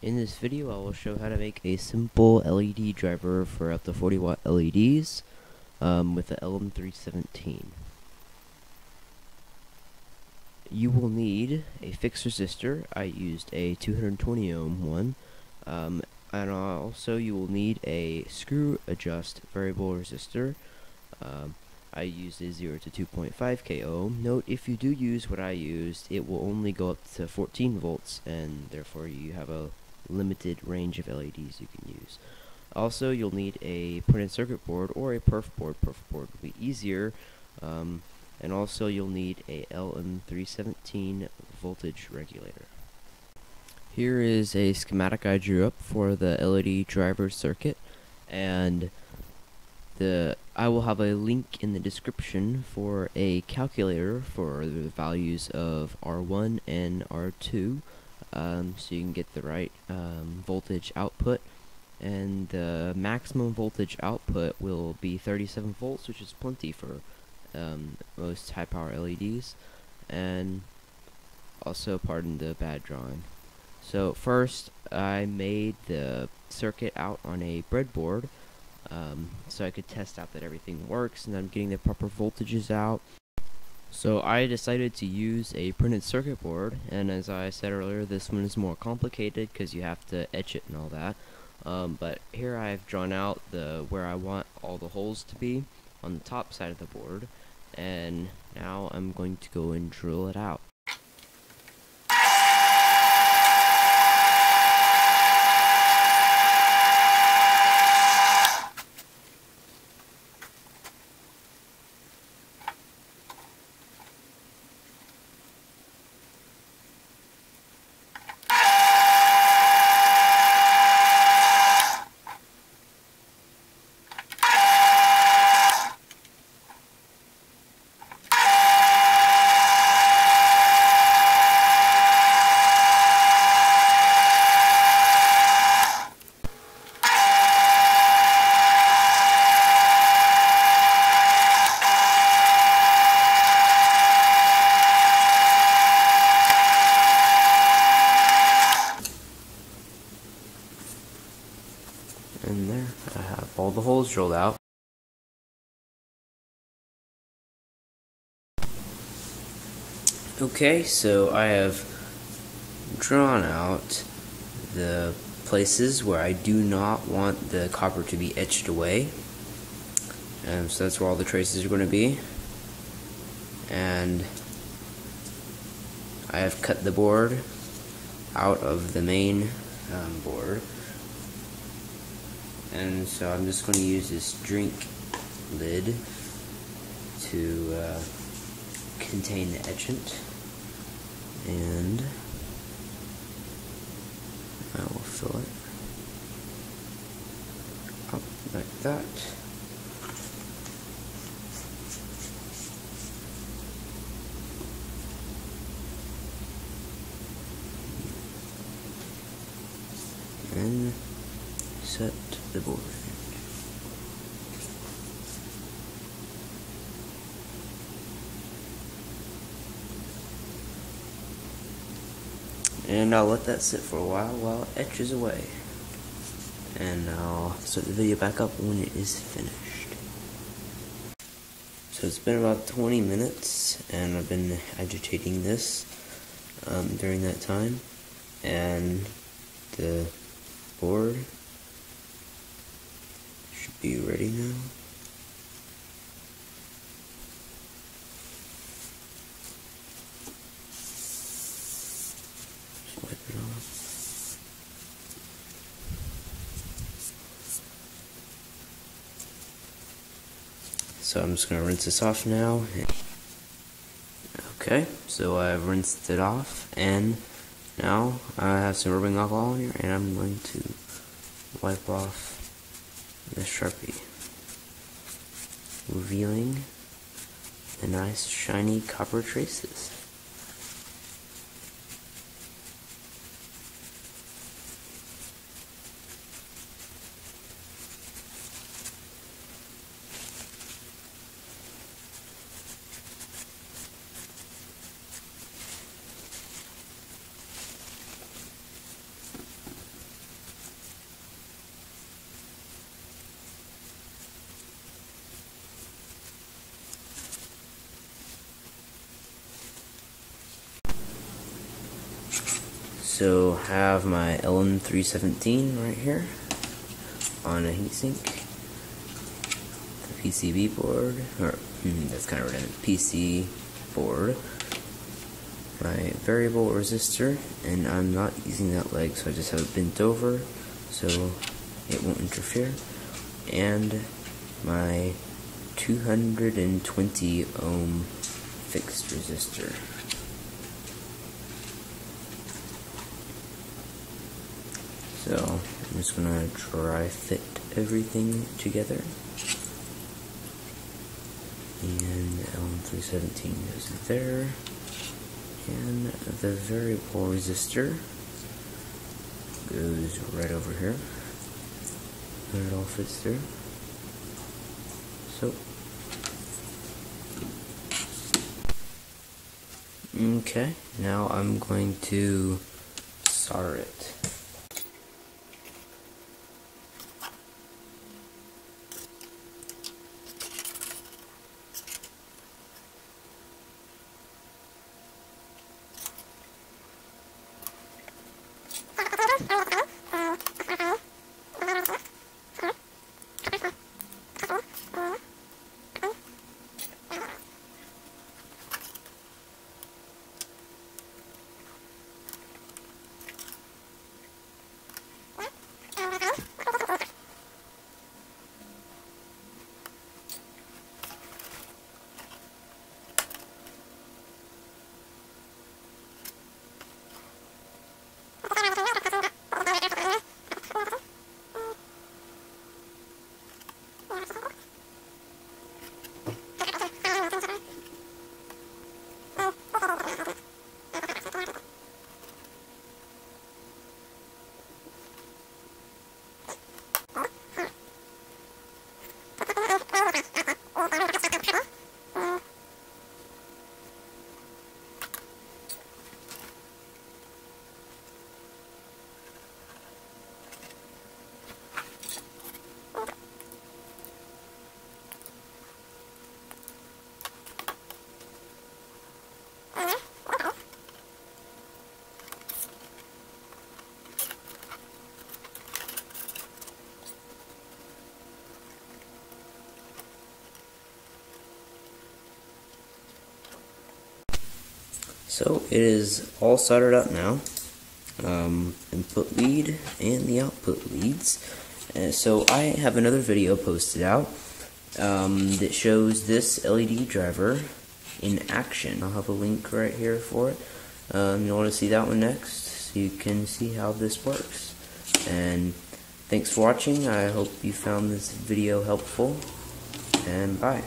In this video, I will show how to make a simple LED driver for up to 40-watt LEDs with the LM317. You will need a fixed resistor. I used a 220 ohm one, and also you will need a screw adjust variable resistor. I used a 0 to 2.5k ohm. Note, if you do use what I used, it will only go up to 14 volts, and therefore you have a limited range of LEDs you can use. Also, you'll need a printed circuit board or a perf board. Perf board will be easier, and also you'll need a LM317 voltage regulator. Here is a schematic I drew up for the LED driver circuit, and I will have a link in the description for a calculator for the values of R1 and R2, so you can get the right voltage output. And the maximum voltage output will be 37 volts, which is plenty for most high power LEDs. And also, pardon the bad drawing. So first, I made the circuit out on a breadboard, so I could test out that everything works and I'm getting the proper voltages out. So I decided to use a printed circuit board, and as I said earlier, this one is more complicated because you have to etch it and all that. But here I've drawn out where I want all the holes to be on the top side of the board, and now I'm going to go and drill it out. And there, I have all the holes drilled out. Okay, so I have drawn out the places where I do not want the copper to be etched away. And so that's where all the traces are going to be. And I have cut the board out of the main board. And so I'm just going to use this drink lid to contain the etchant, and I will fill it up like that. And set the board. And I'll let that sit for a while it etches away. And I'll start the video back up when it is finished. So it's been about 20 minutes, and I've been agitating this during that time. And the board should be ready now. Just wipe it off. So I'm just going to rinse this off now. Okay, so I've rinsed it off, and now I have some rubbing alcohol in here, and I'm going to wipe off the Sharpie, revealing the nice shiny copper traces. So I have my LM317 right here on a heatsink, the PCB board, or that's kind of redundant, PC board, my variable resistor, and I'm not using that leg, so I just have it bent over so it won't interfere, and my 220 ohm fixed resistor. So I'm just gonna dry fit everything together, and LM317 goes there, and the variable resistor goes right over here, and it all fits there. So okay, now I'm going to solder it. So it is all soldered up now, input lead and the output leads. So I have another video posted out that shows this LED driver in action. I'll have a link right here for it. You'll want to see that one next, so you can see how this works. And thanks for watching. I hope you found this video helpful, and bye.